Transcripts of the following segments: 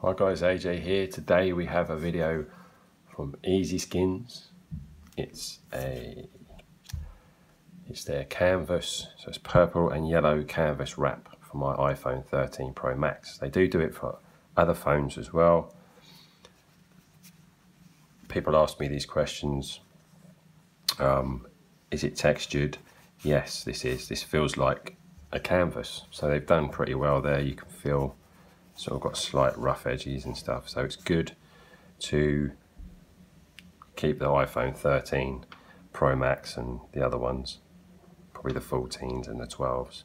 Hi guys, AJ here. Today we have a video from EasySkinz. It's their canvas, so it's purple and yellow canvas wrap for my iPhone 13 Pro Max. They do it for other phones as well. People ask me these questions. Is it textured? Yes, this is. This feels like a canvas. So they've done pretty well there. You can feel sort of got slight rough edges and stuff, so it's good to keep the iPhone 13 Pro Max and the other ones, probably the 14s and the 12s,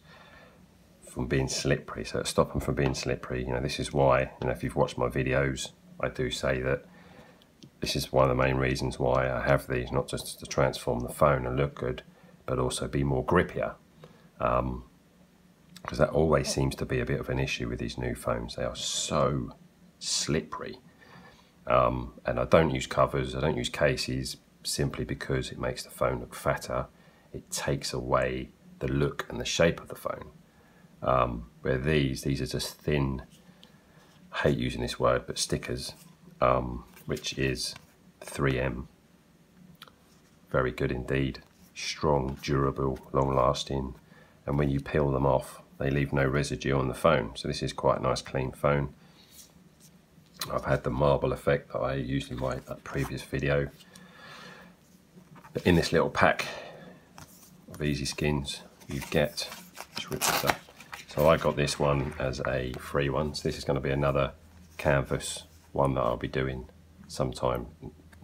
from being slippery. So stop them from being slippery. You know, this is why, you know, if you've watched my videos, I do say that this is one of the main reasons why I have these, not just to transform the phone and look good, but also be more grippier. Because that always seems to be a bit of an issue with these new phones. They are so slippery. And I don't use covers, I don't use cases, simply because it makes the phone look fatter. It takes away the look and the shape of the phone. Where these are just thin, I hate using this word, but stickers, which is 3M. Very good indeed. Strong, durable, long-lasting. And when you peel them off, they leave no residue on the phone. So this is quite a nice clean phone. I've had the marble effect that I used in my previous video. But in this little pack of EasySkinz, you get, just rip this up. So I got this one as a free one. So this is going to be another canvas one that I'll be doing sometime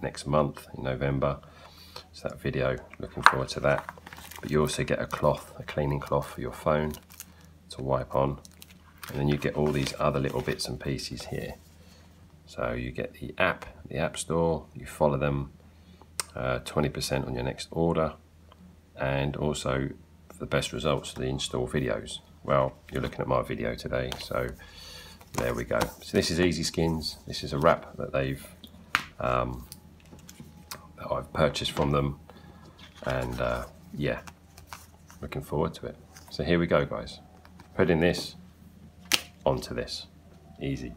next month in November. So that video, looking forward to that. But you also get a cloth, a cleaning cloth for your phone to wipe on. And then you get all these other little bits and pieces here. So you get the app store, you follow them, 20% on your next order, and also for the best results, the install videos. Well, you're looking at my video today, so there we go. So this is EasySkinz. This is a wrap that they've, that I've purchased from them, and yeah, looking forward to it. So here we go, guys. Putting this onto this. Easy.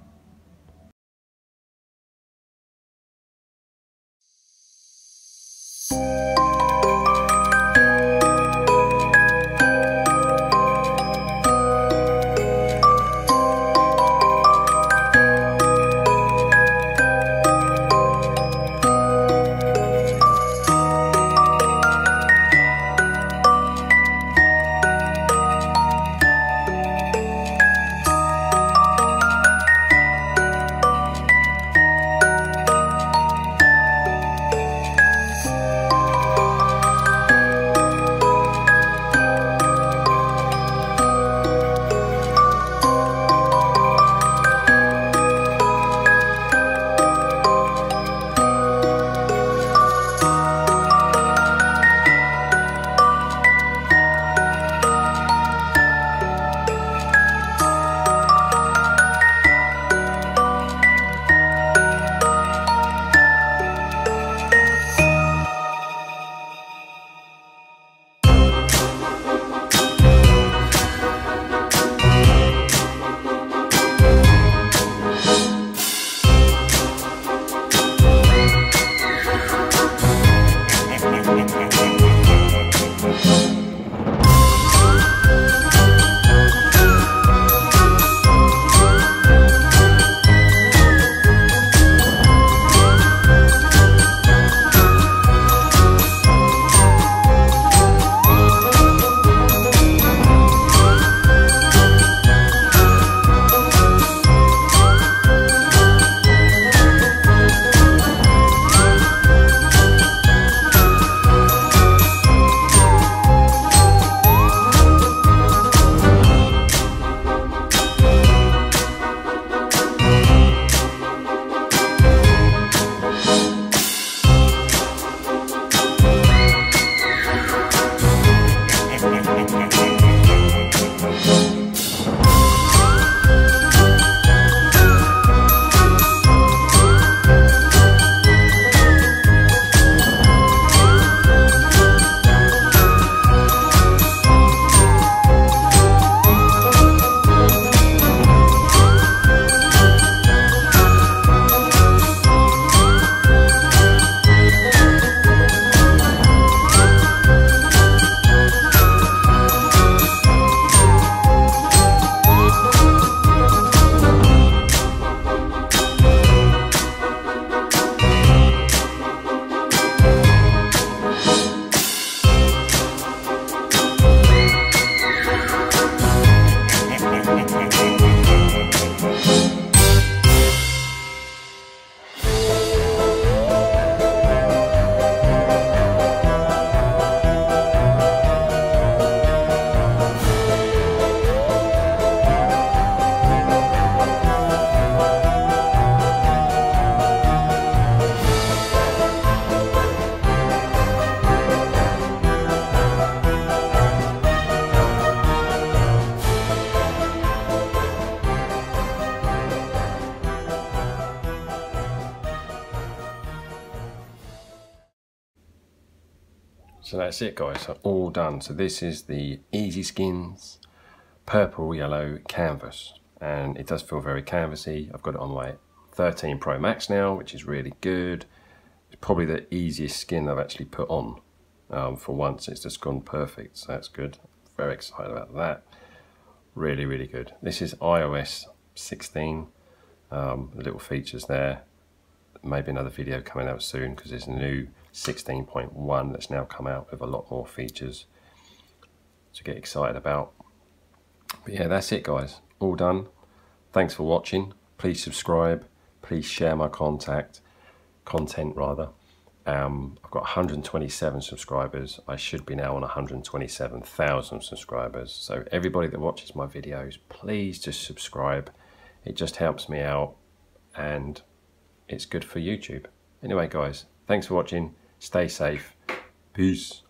So that's it guys, so all done. So this is the EasySkinz purple yellow canvas, and it does feel very canvassy. I've got it on my 13 Pro Max now, which is really good. It's probably the easiest skin I've actually put on. For once it's just gone perfect, so that's good. Very excited about that. Really, really good. This is iOS 16, little features there. Maybe another video coming out soon, because there's a new 16.1 that's now come out with a lot more features to get excited about. But yeah, that's it guys, all done. Thanks for watching. Please subscribe, please share my content rather. I've got 127 subscribers. I should be now on 127,000 subscribers. So everybody that watches my videos, please just subscribe. It just helps me out and it's good for YouTube. Anyway guys, thanks for watching. Stay safe. Peace.